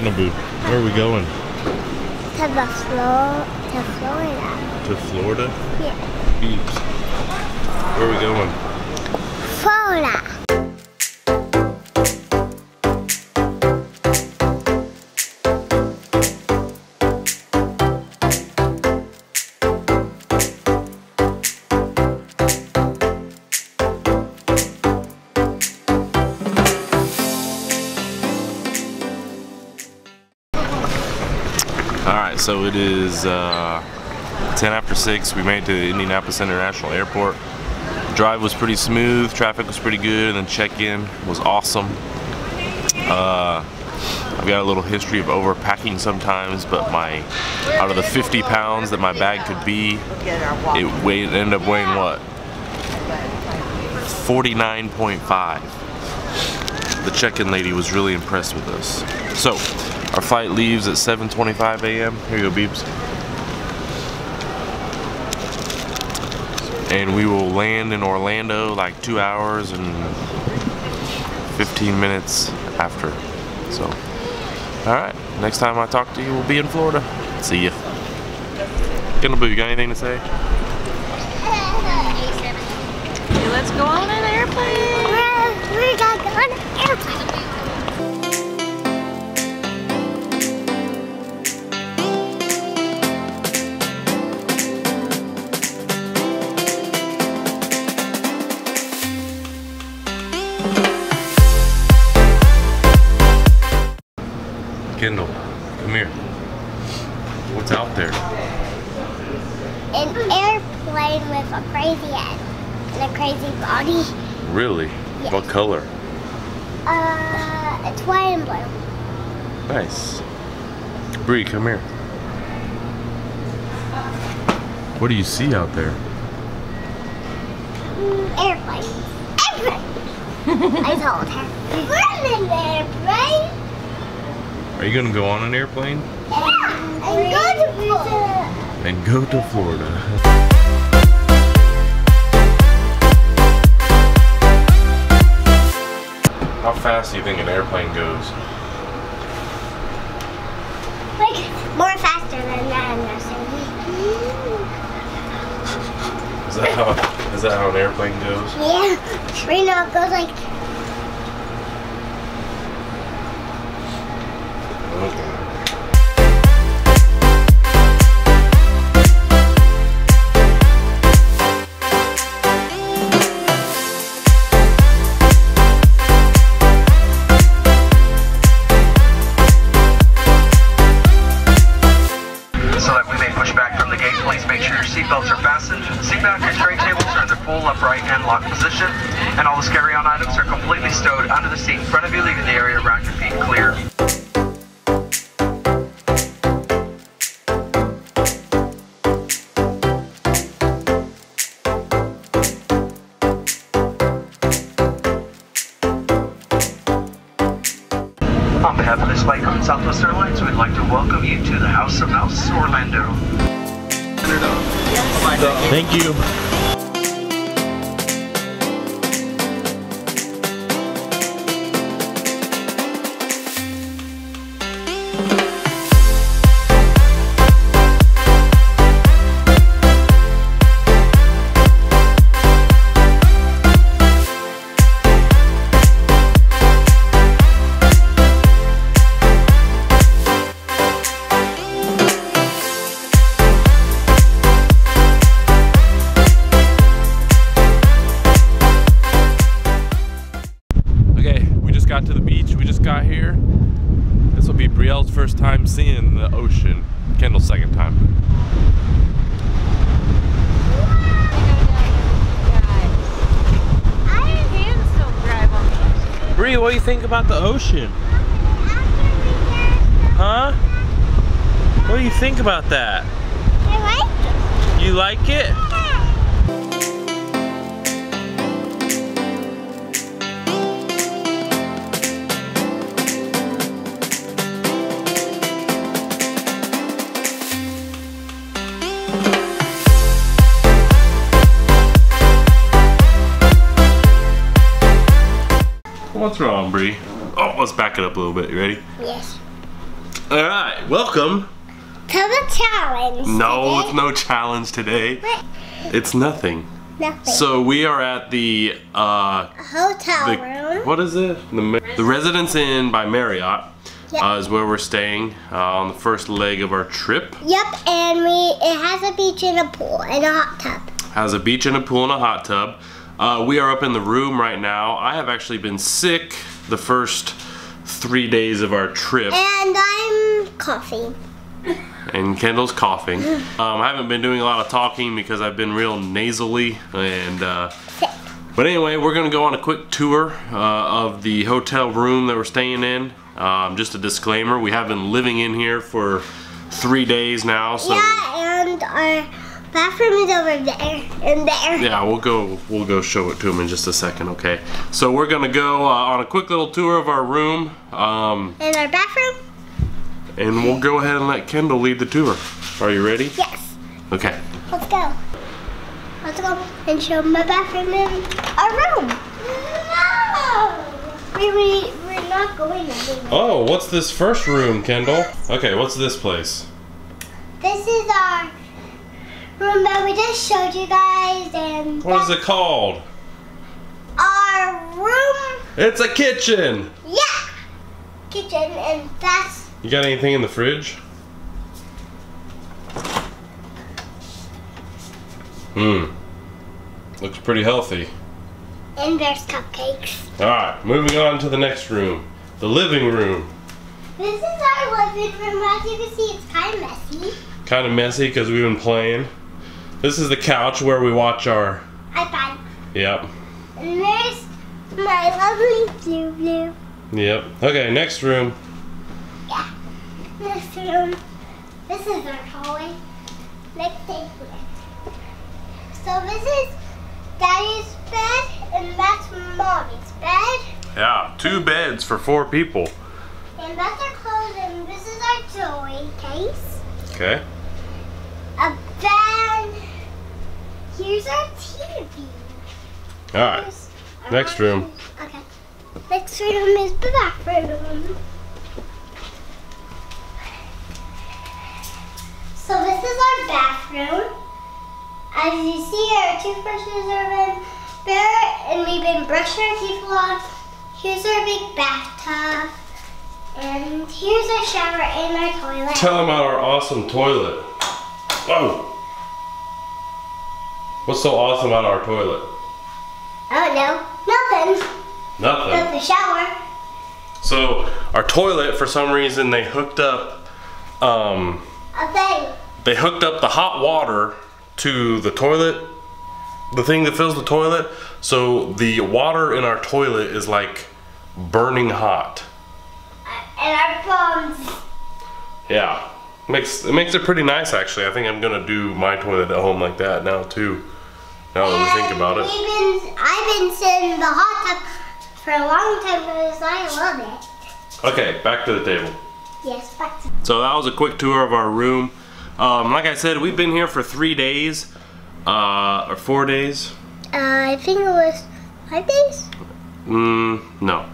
Kennebrew. Where are we going? To Florida. To Florida? Yeah. Beeps. Where are we going? Florida. Alright, so it is 10 after 6. We made it to Indianapolis International Airport. Drive was pretty smooth, traffic was pretty good, and then check-in was awesome. I've got a little history of overpacking sometimes, but my out of the 50 pounds that my bag could be, it ended up weighing what? 49.5. The check-in lady was really impressed with us. So, our flight leaves at 7:25 a.m. Here you go, Beeps. And we will land in Orlando like 2 hours and 15 minutes after. So, all right. Next time I talk to you, we'll be in Florida. See ya. Kennebrew, you got anything to say? Okay, let's go on an airplane. We gotta go on an airplane. Kendall, come here. What's out there? An airplane with a crazy head and a crazy body. Really? Yes. What color? It's white and blue. Nice. Bree, come here. What do you see out there? Airplanes. Airplanes! I told her. We're in an airplane! Are you gonna go on an airplane? Yeah! And go to Florida! And go to Florida. How fast do you think an airplane goes? Like, more faster than that, I'm not saying. Is that how an airplane goes? Yeah! Right now it goes like... On behalf of this flight crew at Southwest Airlines, we'd like to welcome you to the House of Mouse Orlando. Thank you. Seeing the ocean. Kendall's second time. Bree, what do you think about the ocean? Huh? What do you think about that? I like it. You like it? What's wrong, Bree? Oh, let's back it up a little bit. You ready? Yes. All right, welcome to the challenge. No, it's no challenge today. What? It's nothing. Nothing. So we are at the hotel room. What is it? The Residence Inn by Marriott. Yep. Is where we're staying on the first leg of our trip. Yep, and it has a beach and a pool and a hot tub. Has a beach and a pool and a hot tub. We are up in the room right now. I have actually been sick the first 3 days of our trip. And I'm coughing. And Kendall's coughing. I haven't been doing a lot of talking because I've been real nasally and sick. But anyway, we're gonna go on a quick tour of the hotel room that we're staying in. Just a disclaimer, we have been living in here for 3 days now. So yeah, and our bathroom is over there, in there. Yeah, we'll go show it to them in just a second, okay? So we're gonna go on a quick little tour of our room. And our bathroom. And we'll go ahead and let Kendall lead the tour. Are you ready? Yes. Okay. Let's go. Let's go and show my bathroom and our room. No! We're not going anywhere. Oh, what's this first room, Kendall? Okay, what's this place? This is our room that we just showed you guys. And what is it called? Our room. It's a kitchen. Yeah. Kitchen, and that's... You got anything in the fridge? Looks pretty healthy. And there's cupcakes. Alright, moving on to the next room. The living room. This is our living room. As you can see, it's kind of messy. Kind of messy because we've been playing. This is the couch where we watch our... iPad. Yep. And there's my lovely blue blue. Yep. Okay, next room. Yeah. Next room. This is our hallway. Next thing. So this is Daddy's bed, and that's Mommy's bed. Yeah, two beds for four people. And that's our clothes, and this is our jewelry case. Okay. A bed. Here's our TV. All right. Next room. Okay. Next room is the bathroom. So this is our bathroom. As you see, our toothbrushes are in there, and we've been brushing our teeth a lot. Here's our big bathtub, and here's our shower and our toilet. Tell them about our awesome toilet. Whoa! What's so awesome about our toilet? Oh no, nothing. Nothing. That's the shower. So our toilet, for some reason, they hooked up a thing. They hooked up the hot water to the toilet, the thing that fills the toilet. So the water in our toilet is like burning hot. And our bones. Yeah, it makes it pretty nice actually. I think I'm gonna do my toilet at home like that now too. Now that we think about it. I've been sitting in the hot tub for a long time, because I love it. Okay, back to the table. Yes, back to the table. So that was a quick tour of our room. Like I said, we've been here for 3 days, or 4 days. I think it was 5 days? No.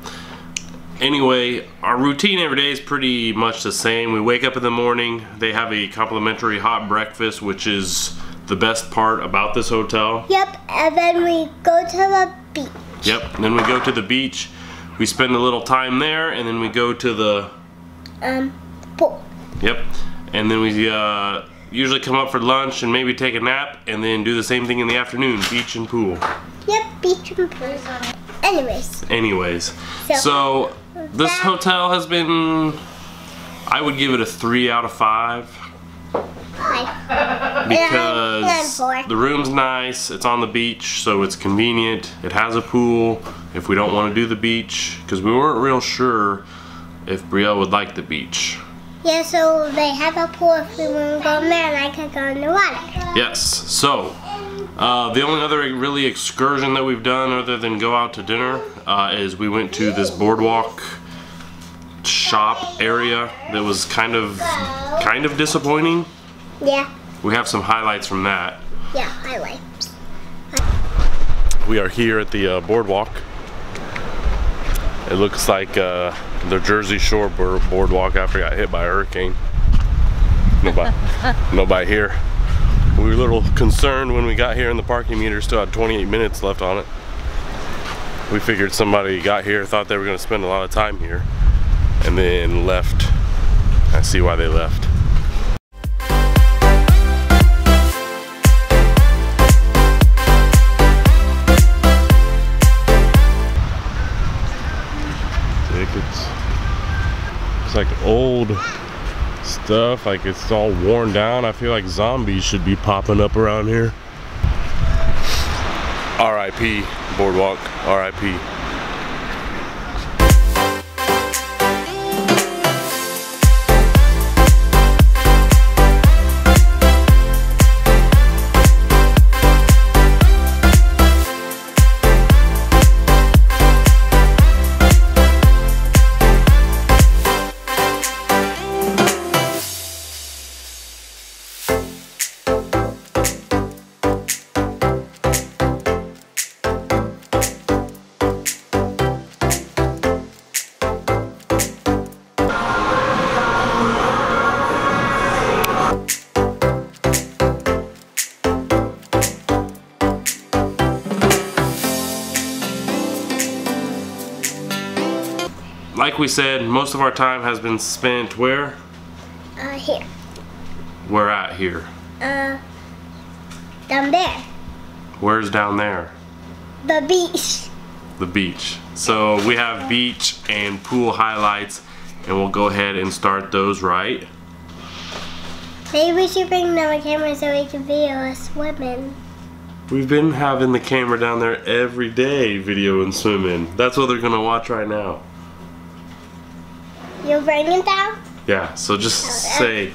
Anyway, our routine every day is pretty much the same. We wake up in the morning, they have a complimentary hot breakfast, which is the best part about this hotel. Yep, and then we go to the beach. Yep, and then we go to the beach, we spend a little time there, and then we go to the pool. Yep, and then we usually come up for lunch and maybe take a nap, and then do the same thing in the afternoon, beach and pool. Yep, beach and pool. Anyways. So this hotel has been, I would give it a 3 out of 5. Because the room's nice, it's on the beach, so it's convenient. It has a pool if we don't want to do the beach, because we weren't real sure if Brielle would like the beach. Yeah, so they have a pool if we want to go in there, and I could go in the water. Yes, so the only other really excursion that we've done other than go out to dinner is we went to this boardwalk shop area that was kind of disappointing. Yeah. We have some highlights from that. Yeah, highlights. We are here at the boardwalk. It looks like the Jersey Shore boardwalk after I got hit by a hurricane. Nobody here. We were a little concerned when we got here and the parking meter still had 28 minutes left on it. We figured somebody got here, thought they were going to spend a lot of time here, and then left. I see why they left. It's like old stuff, like it's all worn down. I feel like zombies should be popping up around here. R.I.P. boardwalk, R.I.P. Like we said, most of our time has been spent where? Here. We're at here. Down there. Where's down there? The beach. The beach. So we have beach and pool highlights, and we'll go ahead and start those right. Maybe we should bring another camera so we can video us swimming. We've been having the camera down there every day videoing swimming. That's what they're gonna watch right now. You'll bring it down? Yeah, so just say.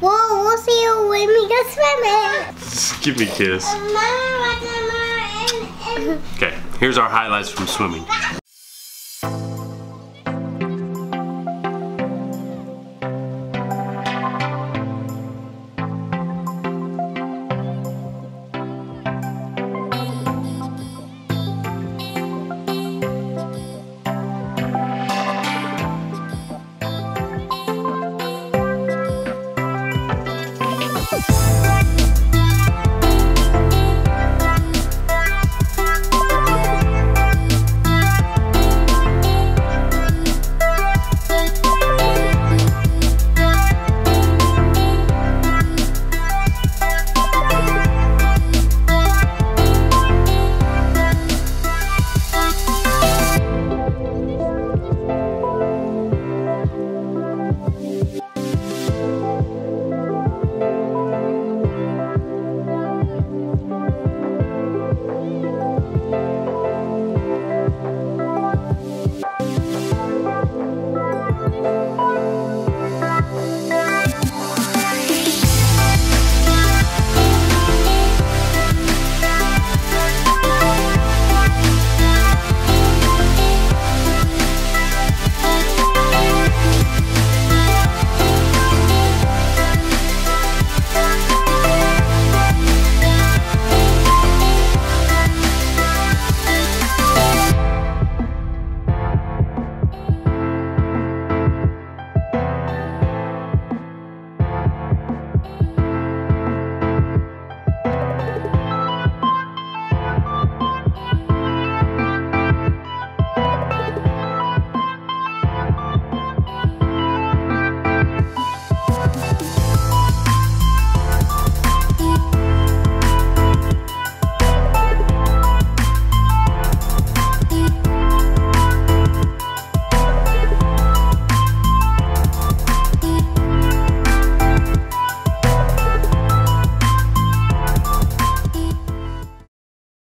Well, we'll see you when we go swimming. Just give me a kiss. Okay, here's our highlights from swimming.